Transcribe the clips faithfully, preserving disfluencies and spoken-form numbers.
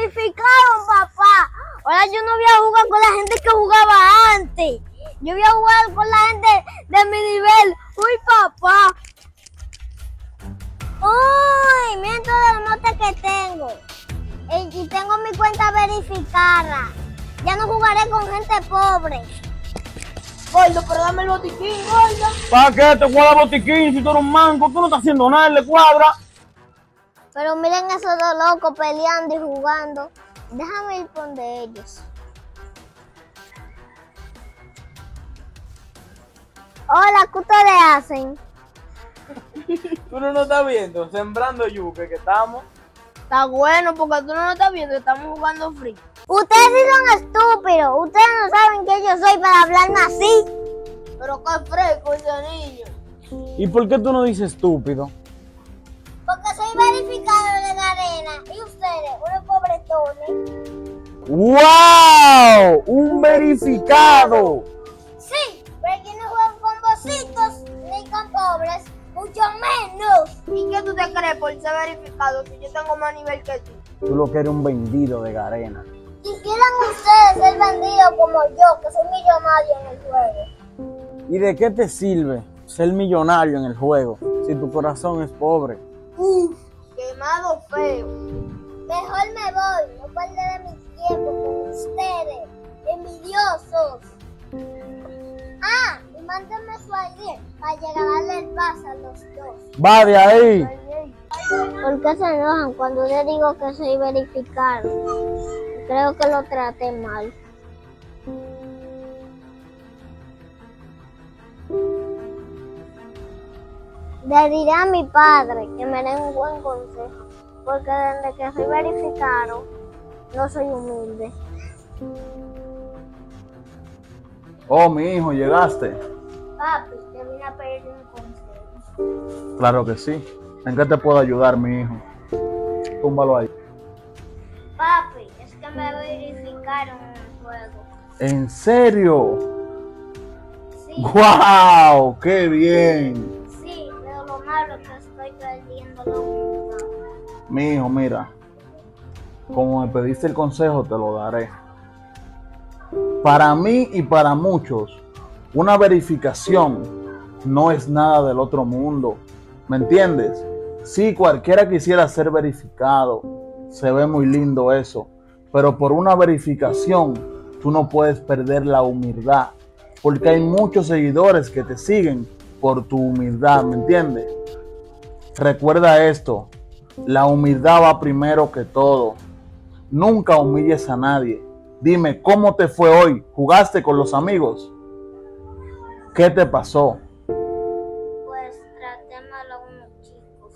sacrificaron, papá. Ahora yo no voy a jugar con la gente que jugaba antes. Yo voy a jugar con la gente de mi nivel. Uy, papá. Uy, miren todas las notas que tengo. Y tengo mi cuenta verificada. Ya no jugaré con gente pobre. Gordo, pero dame el botiquín, gordo. ¿Para qué te voy a dar botiquín si tú eres un manco? Tú no estás haciendo nada, le cuadra. Pero miren esos dos locos peleando y jugando. Déjame ir con de ellos. Hola, ¿qué ustedes hacen? Tú no nos estás viendo, sembrando yuca que estamos. Está bueno, porque tú no nos estás viendo, estamos jugando free. Ustedes sí son estúpidos, ustedes no saben que yo soy para hablarme así. Pero qué fresco ese niño. ¿Y por qué tú no dices estúpido? Porque soy verificado de Garena. Y ustedes, unos pobretones. ¡Wow! ¡Un verificado! Sí, pero que no juegan con vositos ni con pobres, mucho menos. ¿Y qué tú te crees por ser verificado? Si yo tengo más nivel que tú. Tú lo que eres un vendido de Garena. Quisieran ustedes ser vendidos como yo, que soy millonario en el juego. ¿Y de qué te sirve ser millonario en el juego si tu corazón es pobre? Uff, quemado feo. Mejor me voy, no perderé mi tiempo con ustedes, envidiosos. Ah, y mándenme su I D para llegarle el paso a los dos. ¡Va de ahí! ¿Por qué se enojan cuando yo digo que soy verificado? Creo que lo traté mal. Le diré a mi padre que me dé un buen consejo, porque desde que soy verificado, no soy humilde. Oh, mi hijo, llegaste. Papi, te vine a pedir un consejo. Claro que sí. ¿En qué te puedo ayudar, mi hijo? Túmbalo ahí. Papi, es que me verificaron en el juego. ¿En serio? Sí. ¡Wow! ¡Qué bien! Que estoy perdiendo la vida. Mi hijo, mira, como me pediste el consejo, te lo daré. Para mí y para muchos, una verificación no es nada del otro mundo. ¿Me entiendes? Si cualquiera quisiera ser verificado, se ve muy lindo eso. Pero por una verificación, tú no puedes perder la humildad. Porque hay muchos seguidores que te siguen por tu humildad, ¿me entiendes? Recuerda esto, la humildad va primero que todo. Nunca humilles a nadie. Dime, ¿cómo te fue hoy? ¿Jugaste con los amigos? ¿Qué te pasó? Pues traté mal a unos chicos.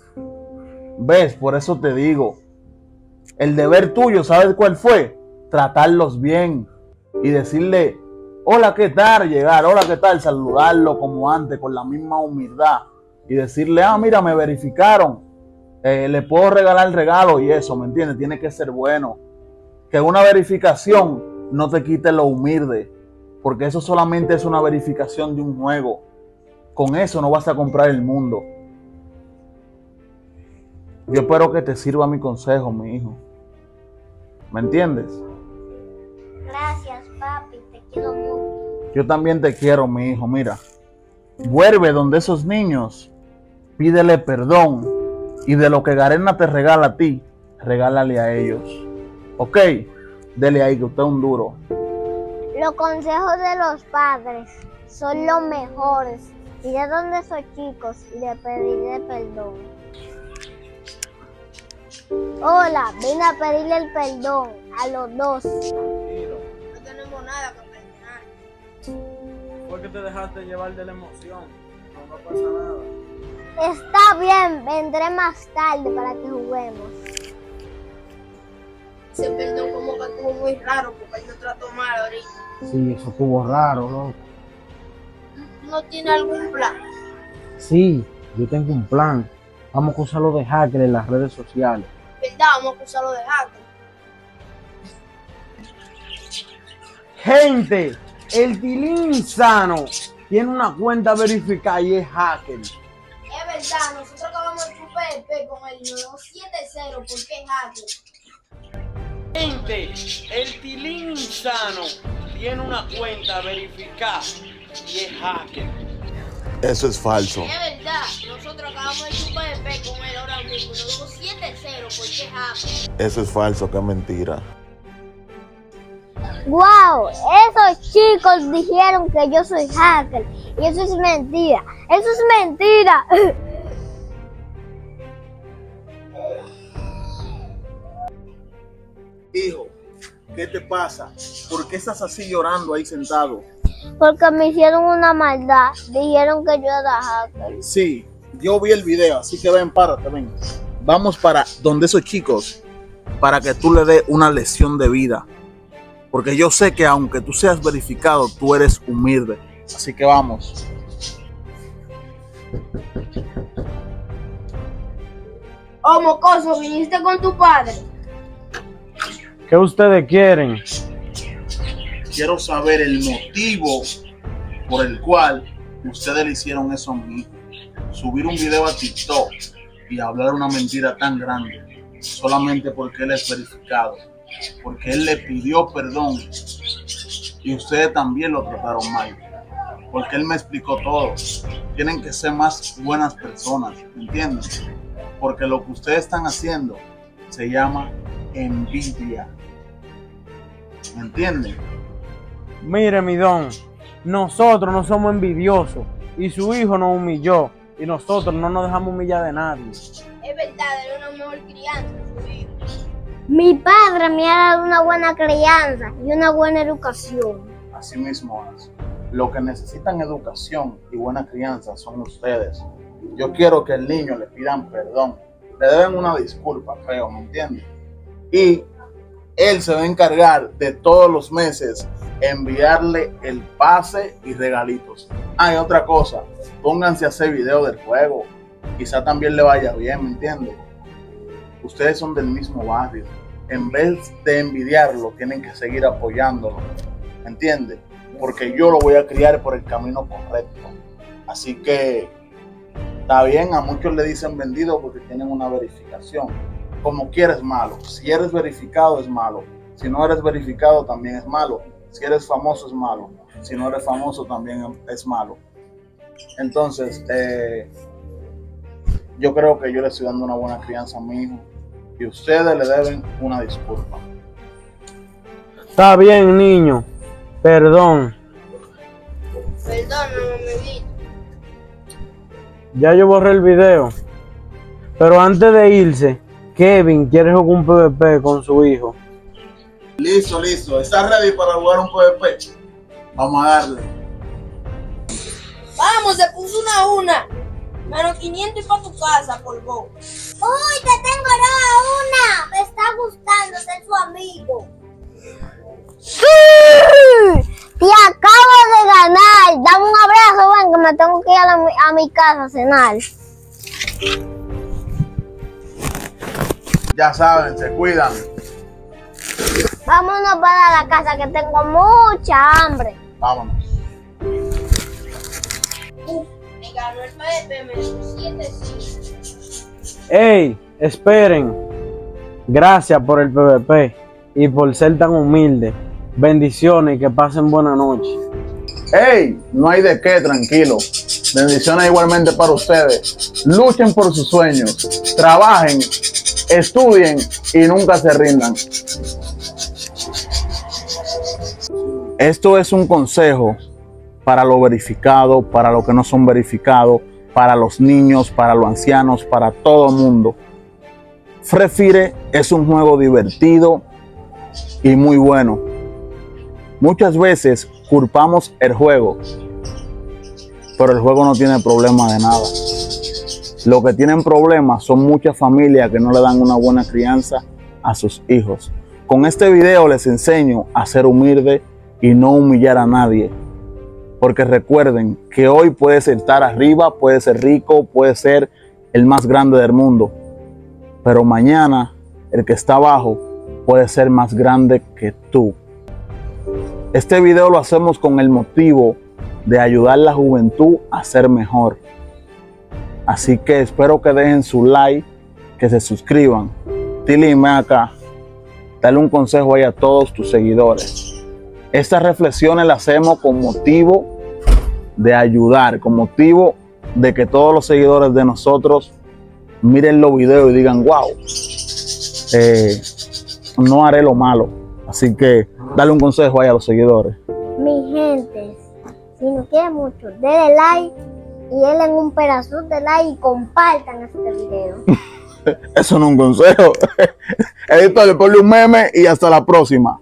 ¿Ves? Por eso te digo. El deber tuyo, ¿sabes cuál fue? Tratarlos bien y decirle, hola, ¿qué tal? Llegar, hola, ¿qué tal? Saludarlo como antes, con la misma humildad. Y decirle, ah, mira, me verificaron. Eh, le puedo regalar el regalo y eso, ¿me entiendes? Tiene que ser bueno. Que una verificación no te quite lo humilde. Porque eso solamente es una verificación de un juego. Con eso no vas a comprar el mundo. Yo espero que te sirva mi consejo, mi hijo. ¿Me entiendes? Gracias, papi. Te quiero mucho. Yo también te quiero, mi hijo. Mira. Vuelve donde esos niños, pídele perdón y de lo que Garena te regala a ti, regálale a ellos. Ok, dele ahí que usted es un duro. Los consejos de los padres son los mejores. Iré donde esos chicos y le pediré perdón. Hola, vine a pedirle el perdón a los dos. No tenemos nada que perdonar. Porque te dejaste llevar de la emoción, no, no pasa nada. Está bien, vendré más tarde para que juguemos. Se perdió como que estuvo muy raro porque él no trató mal ahorita. Sí, eso estuvo raro, ¿no? ¿No tiene algún plan? Sí, yo tengo un plan. Vamos a acusarlo de hacker en las redes sociales. ¿Verdad? Vamos a acusarlo de hacker. ¡Gente! El Tilín Insano tiene una cuenta verificada y es hacker. Es verdad, nosotros acabamos de P P con el nueve siete cero porque es hacker. Gente, el Tilín Insano tiene una cuenta verificada y es hacker. Eso es falso. Es verdad, nosotros acabamos de chupar el pe con él ahora mismo. Nos dimos siete cero porque es hacker. Eso es falso, que es mentira. Wow, esos chicos dijeron que yo soy hacker y eso es mentira. Eso es mentira. Hijo, ¿qué te pasa? ¿Por qué estás así llorando ahí sentado? Porque me hicieron una maldad. Dijeron que yo era hacker. Sí, yo vi el video, así que ven, párate, ven. Vamos para donde esos chicos, para que tú le des una lección de vida. Porque yo sé que aunque tú seas verificado, tú eres humilde. Así que vamos. Oh, mocoso, viniste con tu padre. ¿Qué ustedes quieren? Quiero saber el motivo por el cual ustedes le hicieron eso a mi hijo. Subir un video a TikTok y hablar una mentira tan grande. Solamente porque él es verificado. Porque él le pidió perdón. Y ustedes también lo trataron mal. Porque él me explicó todo. Tienen que ser más buenas personas. ¿Entienden? Porque lo que ustedes están haciendo se llama envidia. ¿Me entienden? Mire, mi don, nosotros no somos envidiosos y su hijo nos humilló y nosotros no nos dejamos humillar de nadie. Es verdad, era una mejor crianza su hijo. Mi padre me ha dado una buena crianza y una buena educación. Así mismo es. Lo que necesitan educación y buena crianza son ustedes. Yo quiero que el niño le pidan perdón. Le deben una disculpa, feo, ¿me entienden? Y él se va a encargar de todos los meses enviarle el pase y regalitos. Ah, y otra cosa, pónganse a hacer video del juego. Quizá también le vaya bien, ¿me entiendes? Ustedes son del mismo barrio. En vez de envidiarlo, tienen que seguir apoyándolo, ¿me entiendes? Porque yo lo voy a criar por el camino correcto. Así que está bien, a muchos le dicen vendido porque tienen una verificación. Como quieres, malo. Si eres verificado, es malo. Si no eres verificado, también es malo. Si eres famoso, es malo. Si no eres famoso, también es malo. Entonces, eh, yo creo que yo le estoy dando una buena crianza a mi hijo. Y ustedes le deben una disculpa. Está bien, niño. Perdón. Perdón, amiguito. Ya yo borré el video. Pero antes de irse, Kevin quiere jugar un P V P con su hijo. Listo, listo. ¿Estás ready para jugar un P V P? Vamos a darle. Vamos, se puso una a una. Menos quinientos y para tu casa, polvo. Uy, te tengo una a una. Me está gustando ser tu amigo. ¡Sí! Te acabo de ganar. Dame un abrazo, ven, que me tengo que ir a, la, a mi casa a cenar. Ya saben, se cuidan. Vámonos para la casa que tengo mucha hambre. Vámonos. Uf, me ganó el P V P, me dio siete cinco. Ey, esperen. Gracias por el P V P y por ser tan humilde. Bendiciones y que pasen buena noche. Ey, no hay de qué, tranquilo. Bendiciones igualmente para ustedes. Luchen por sus sueños. Trabajen. Estudien y nunca se rindan. Esto es un consejo para lo verificado, para los que no son verificados, para los niños, para los ancianos, para todo el mundo. Free Fire es un juego divertido y muy bueno. Muchas veces culpamos el juego, pero el juego no tiene problema de nada. Lo que tienen problemas son muchas familias que no le dan una buena crianza a sus hijos. Con este video les enseño a ser humilde y no humillar a nadie. Porque recuerden que hoy puedes estar arriba, puedes ser rico, puedes ser el más grande del mundo. Pero mañana el que está abajo puede ser más grande que tú. Este video lo hacemos con el motivo de ayudar a la juventud a ser mejor. Así que espero que dejen su like, que se suscriban. Tilín, ven acá. Dale un consejo ahí a todos tus seguidores. Estas reflexiones las hacemos con motivo de ayudar, con motivo de que todos los seguidores de nosotros miren los videos y digan, wow, eh, no haré lo malo. Así que dale un consejo ahí a los seguidores. Mi gente, si nos quieren mucho, denle like y denle un pedazo de like y compartan este video. Eso no es un consejo. Editor, ponle un meme y hasta la próxima.